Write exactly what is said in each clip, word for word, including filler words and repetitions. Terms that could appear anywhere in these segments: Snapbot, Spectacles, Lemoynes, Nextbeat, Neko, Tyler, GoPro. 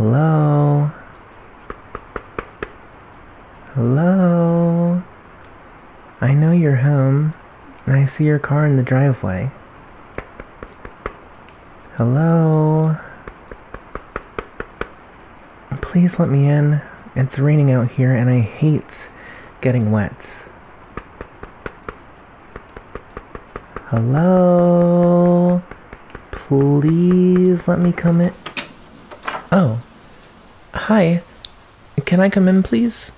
Hello? Hello? I know you're home, and I see your car in the driveway. Hello? Please let me in. It's raining out here, and I hate getting wet. Hello? Please let me come in. Oh. Hi. Can I come in, please?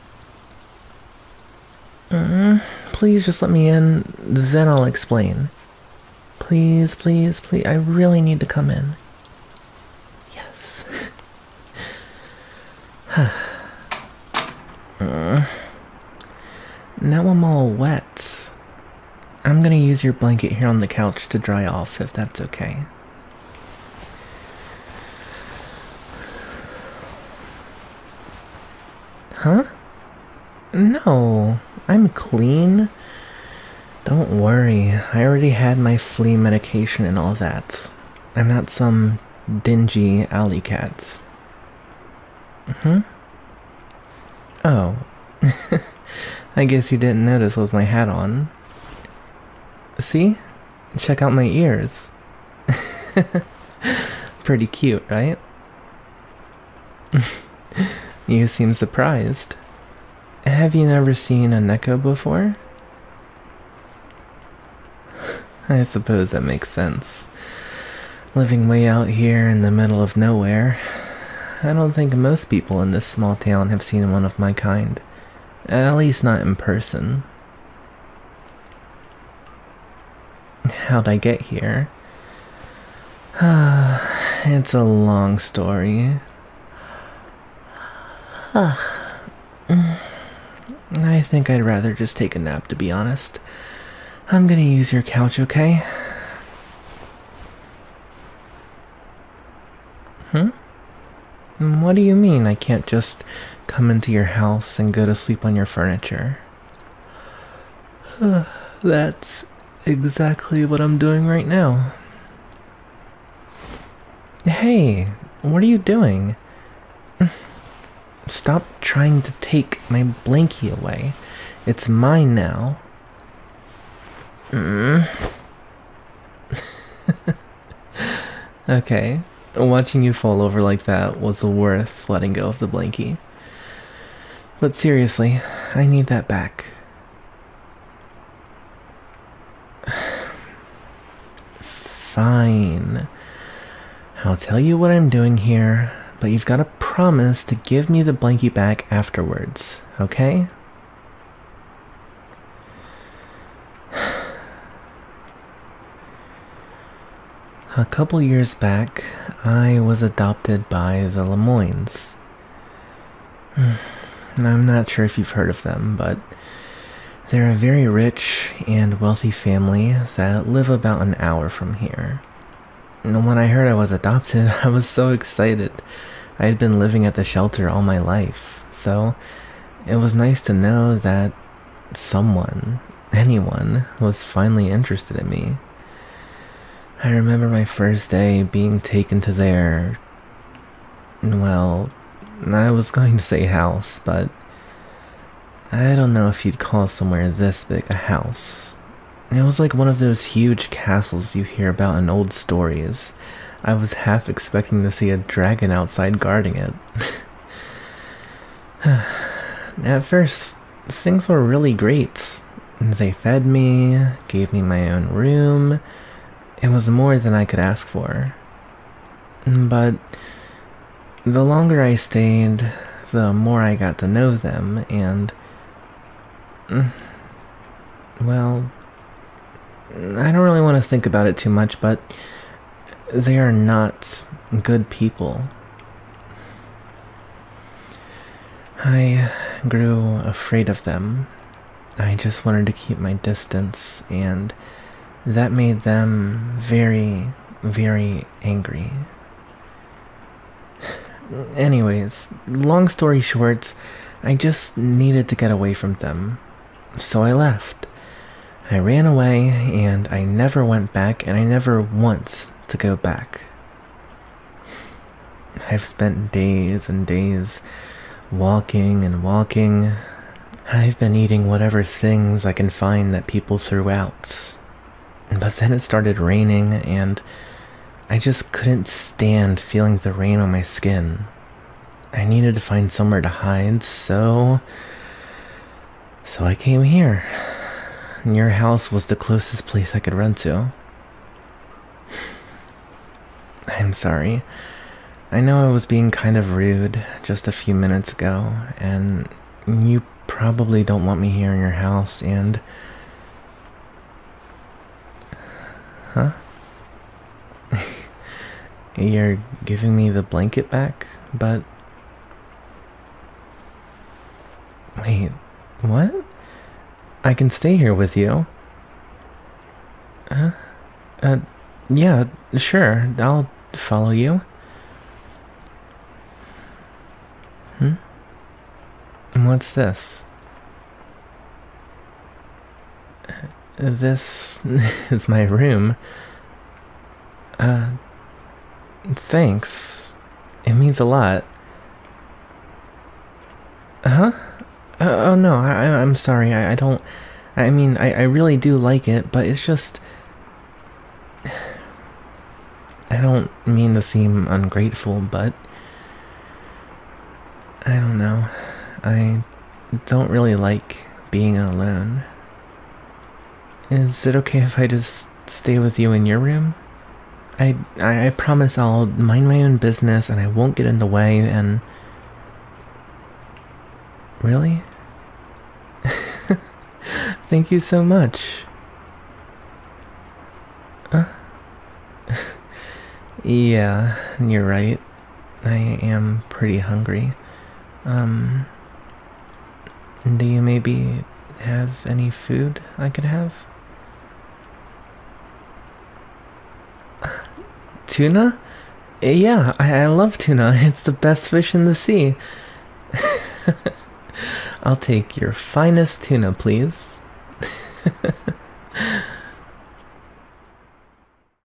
Mm-mm. Please just let me in, then I'll explain. Please, please, please. I really need to come in. Yes. uh, now I'm all wet. I'm gonna use your blanket here on the couch to dry off, if that's okay. Huh? No, I'm clean. Don't worry, I already had my flea medication and all that. I'm not some dingy alley cat. Mm-hmm. Oh. I guess you didn't notice with my hat on. See? Check out my ears. Pretty cute, right? You seem surprised. Have you never seen a Neko before? I suppose that makes sense. Living way out here in the middle of nowhere, I don't think most people in this small town have seen one of my kind. At least not in person. How'd I get here? It's a long story. Huh. I think I'd rather just take a nap, to be honest. I'm gonna use your couch, okay? Hmm? What do you mean I can't just come into your house and go to sleep on your furniture? Huh. That's exactly what I'm doing right now. Hey, what are you doing? Stop trying to take my blankie away. It's mine now. Mm. Okay, watching you fall over like that was worth letting go of the blankie. But seriously, I need that back. Fine. I'll tell you what I'm doing here, but you've got to promise to give me the blankie back afterwards, okay? A couple years back, I was adopted by the Lemoynes. I'm not sure if you've heard of them, but they're a very rich and wealthy family that live about an hour from here. And when I heard I was adopted, I was so excited. I had been living at the shelter all my life, so it was nice to know that someone, anyone, was finally interested in me. I remember my first day being taken to their, well, I was going to say house, but I don't know if you'd call somewhere this big a house. It was like one of those huge castles you hear about in old stories. I was half expecting to see a dragon outside guarding it. At first, things were really great. They fed me, gave me my own room. It was more than I could ask for. But the longer I stayed, the more I got to know them, and... well, I don't really want to think about it too much, but... they are not good people. I grew afraid of them. I just wanted to keep my distance, and that made them very, very angry. Anyways, long story short, I just needed to get away from them, so I left. I ran away, and I never went back, and I never once to go back. I've spent days and days walking and walking. I've been eating whatever things I can find that people threw out. But then it started raining, and I just couldn't stand feeling the rain on my skin. I needed to find somewhere to hide, so... So I came here. Your house was the closest place I could run to. I'm sorry. I know I was being kind of rude just a few minutes ago, and you probably don't want me here in your house, and... Huh? You're giving me the blanket back, but... Wait, what? I can stay here with you. Huh? Uh, yeah, sure, I'll follow you. Hmm? What's this? This is my room. Uh, thanks. It means a lot. Huh? Uh, oh no, I, I'm sorry, I, I don't... I mean, I, I really do like it, but it's just... I don't mean to seem ungrateful, but... I don't know. I don't really like being alone. Is it okay if I just stay with you in your room? I, I, I promise I'll mind my own business and I won't get in the way and... Really? Thank you so much. Huh? Yeah, you're right. I am pretty hungry. Um... Do you maybe have any food I could have? Tuna? Yeah, I, I love tuna. It's the best fish in the sea. I'll take your finest tuna, please.